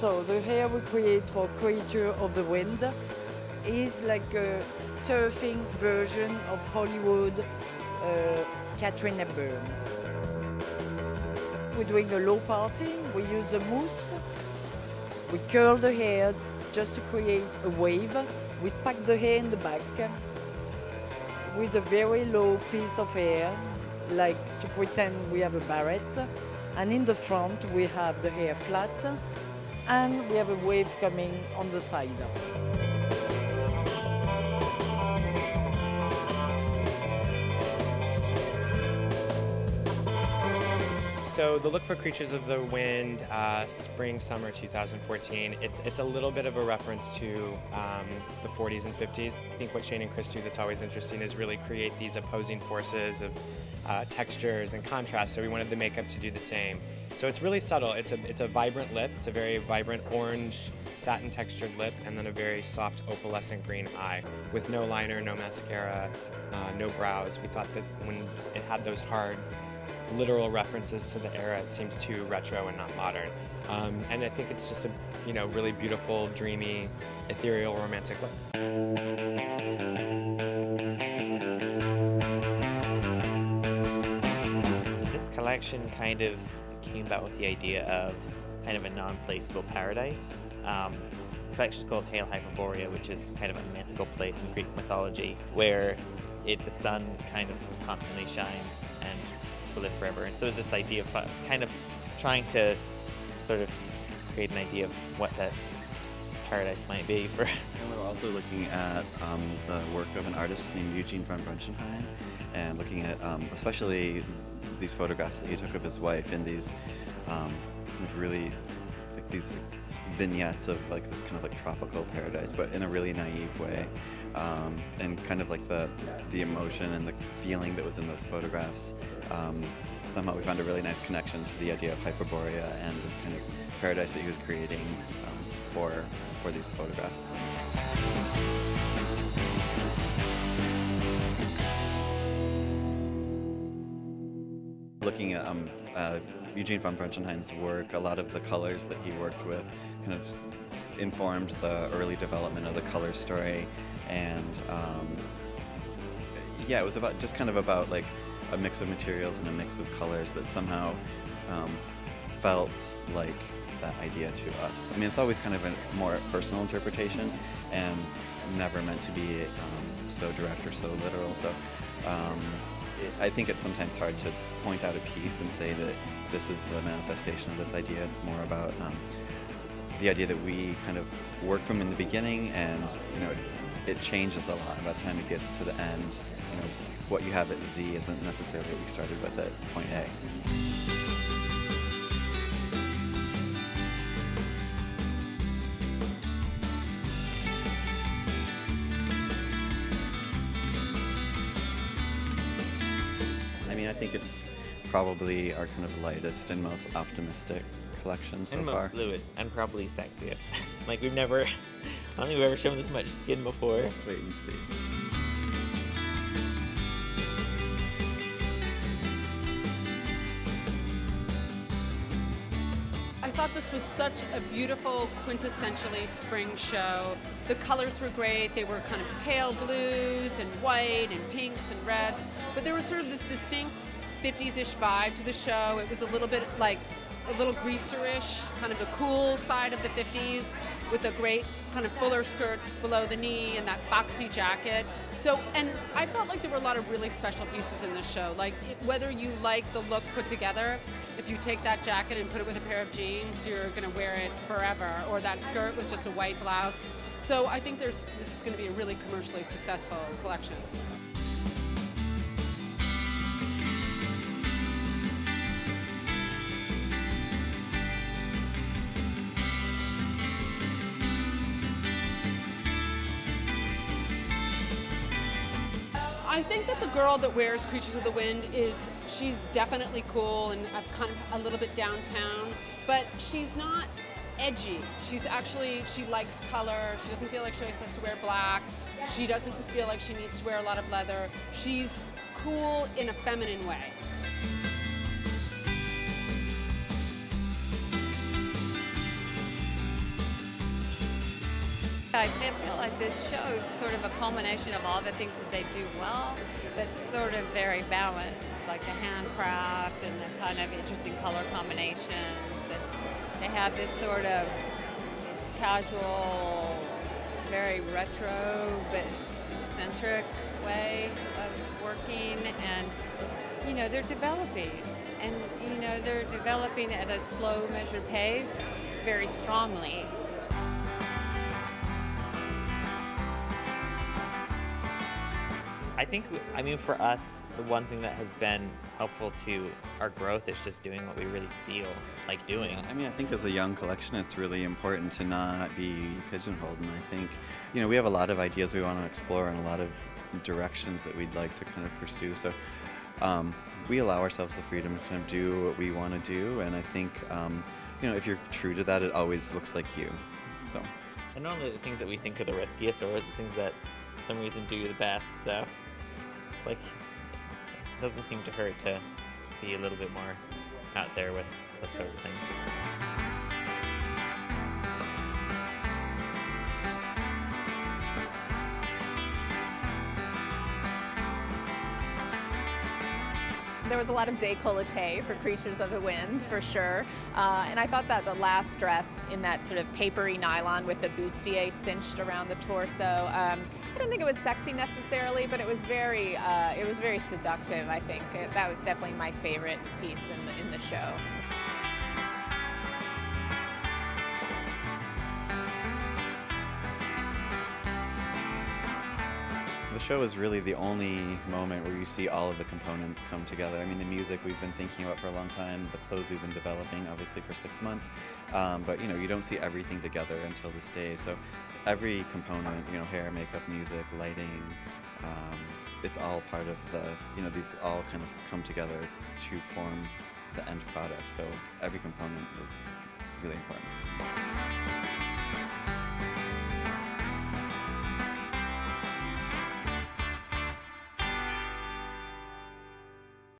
So the hair we create for Creatures of the Wind is like a surfing version of Hollywood Katherine Hepburn. We're doing a low parting, we use the mousse, we curl the hair just to create a wave, we pack the hair in the back with a very low piece of hair, like to pretend we have a barrette, and in the front we have the hair flat and we have a wave coming on the side. So the look for Creatures of the Wind, spring, summer 2014, it's a little bit of a reference to the 40s and 50s. I think what Shane and Chris do that's always interesting is really create these opposing forces of textures and contrast, so we wanted the makeup to do the same. So it's really subtle. It's a vibrant lip. It's a very vibrant orange satin textured lip, and then a very soft opalescent green eye with no liner, no mascara, no brows. We thought that when it had those hard literal references to the era, it seemed too retro and not modern. And I think it's just a really beautiful, dreamy, ethereal, romantic look. This collection kind of came about with the idea of kind of a non-placeable paradise. The collection is called Hyperborea, which is kind of a mythical place in Greek mythology where the sun kind of constantly shines and will live forever. And so is this idea of kind of trying to sort of create an idea of what that paradise might be for. And we're also looking at the work of an artist named Eugene von Bruenchenhein, and looking at especially these photographs that he took of his wife, and these really these vignettes of this kind of tropical paradise, but in a really naive way, and kind of the emotion and the feeling that was in those photographs. Somehow we found a really nice connection to the idea of Hyperborea and this kind of paradise that he was creating for these photographs. Looking at Eugene von Bruenchenhein's work, a lot of the colors that he worked with kind of informed the early development of the color story, and yeah, it was about just kind of about a mix of materials and a mix of colors that somehow felt like that idea to us. I mean, it's always kind of a more personal interpretation and never meant to be so direct or so literal. So. I think it's sometimes hard to point out a piece and say that this is the manifestation of this idea. It's more about the idea that we kind of work from in the beginning, and it changes a lot. By the time it gets to the end, what you have at Z isn't necessarily what we started with at point A. I think it's probably our kind of lightest and most optimistic collection so far. And most fluid, and probably sexiest. Like we've never, I don't think we've ever shown this much skin before. Let's wait and see. I thought this was such a beautiful, quintessentially spring show. The colors were great. They were kind of pale blues and white and pinks and reds, but there was sort of this distinct 50s-ish vibe to the show. It was a little bit like a little greaserish, kind of the cool side of the 50s, with the great kind of fuller skirts below the knee and that boxy jacket. So, and I felt like there were a lot of really special pieces in this show. Like, whether you like the look put together, if you take that jacket and put it with a pair of jeans, you're gonna wear it forever, or that skirt with just a white blouse. So I think this is gonna be a really commercially successful collection. I think that the girl that wears Creatures of the Wind she's definitely cool and kind of a little bit downtown, but she's not edgy. She's actually, she likes color. She doesn't feel like she always has to wear black. She doesn't feel like she needs to wear a lot of leather. She's cool in a feminine way. I feel like this show is sort of a culmination of all the things that they do well, but sort of very balanced, like the handcraft and the kind of interesting color combinations. They have this sort of casual, very retro, but eccentric way of working, and you know, they're developing. And you know, they're developing at a slow, measured pace, very strongly. I think, I mean, for us, the one thing that has been helpful to our growth is just doing what we really feel like doing. I mean, I think as a young collection, it's really important to not be pigeonholed. And I think, you know, we have a lot of ideas we want to explore and a lot of directions that we'd like to kind of pursue. So we allow ourselves the freedom to kind of do what we want to do. And I think, you know, if you're true to that, it always looks like you. So. And normally the things that we think are the riskiest are always the things that, for some reason, do the best. So. Like, it doesn't seem to hurt to be a little bit more out there with those sorts of things. There was a lot of décolleté for Creatures of the Wind, for sure. And I thought that the last dress in that sort of papery nylon with the bustier cinched around the torso, I didn't think it was sexy necessarily, but it was very seductive, I think. That was definitely my favorite piece in the show. The show is really the only moment where you see all of the components come together. I mean, the music we've been thinking about for a long time, the clothes we've been developing, obviously, for 6 months. But, you know, you don't see everything together until this day. So every component, you know, hair, makeup, music, lighting, it's all part of the, you know, these all kind of come together to form the end product. So every component is really important.